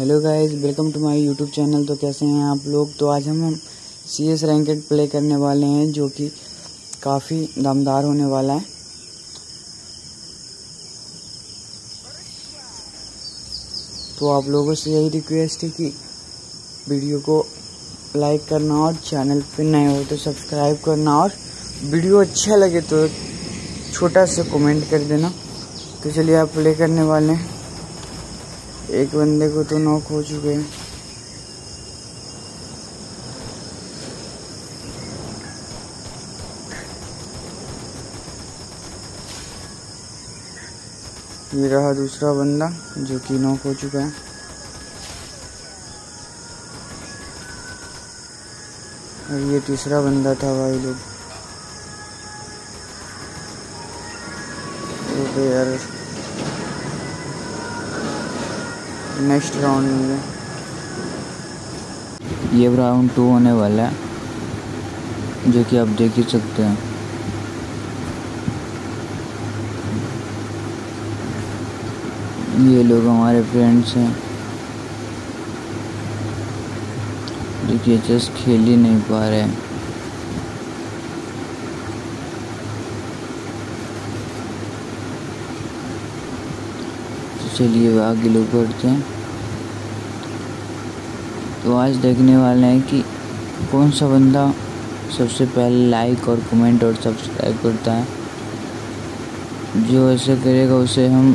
Hello guys, welcome to my YouTube channel. तो कैसे हैं आप लोग? तो आज हम CS रैंकेड प्ले करने वाले हैं जो कि काफ़ी दमदार होने वाला है। तो आप लोगों से यही रिक्वेस्ट है कि वीडियो को लाइक करना और चैनल पे नए हो तो सब्सक्राइब करना, और वीडियो अच्छा लगे तो छोटा सा कमेंट कर देना। तो चलिए आप प्ले करने वाले हैं। एक बंदे को तो नॉक हो चुके हैं। ये रहा दूसरा बंदा जो कि नॉक हो चुका है। और ये तीसरा बंदा था भाई लोग। तो यार नेक्स्ट राउंड में ये राउंड 2 होने वाला है जो कि आप देख ही सकते हैं। ये लोग हमारे फ्रेंड्स हैं जो कि चेस खेल ही नहीं पा रहे हैं। चलिए आगे लोग बढ़ते हैं। तो आज देखने वाले हैं कि कौन सा बंदा सबसे पहले लाइक और कमेंट और सब्सक्राइब करता है। जो ऐसे करेगा उसे हम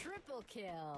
Triple kill.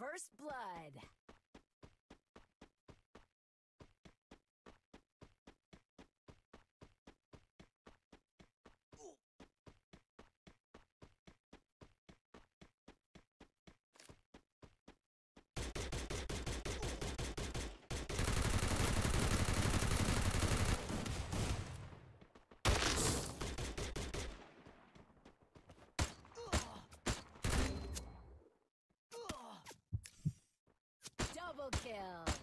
First blood. Double kill.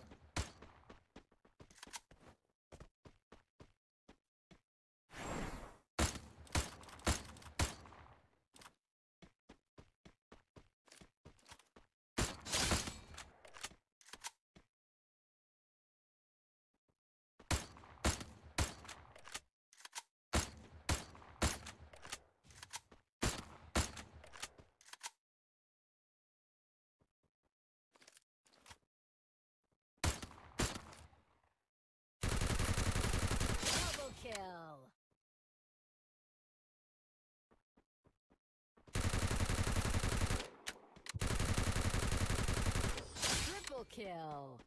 Kill. Triple kill.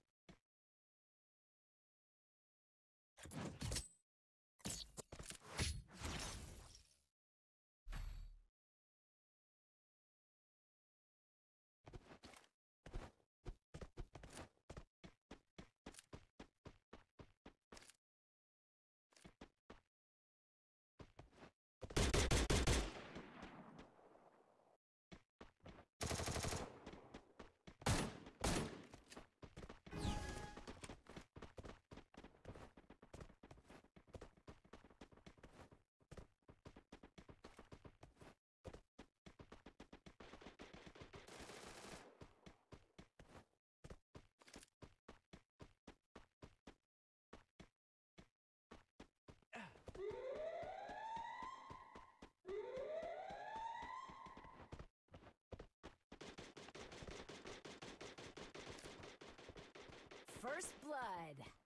First blood.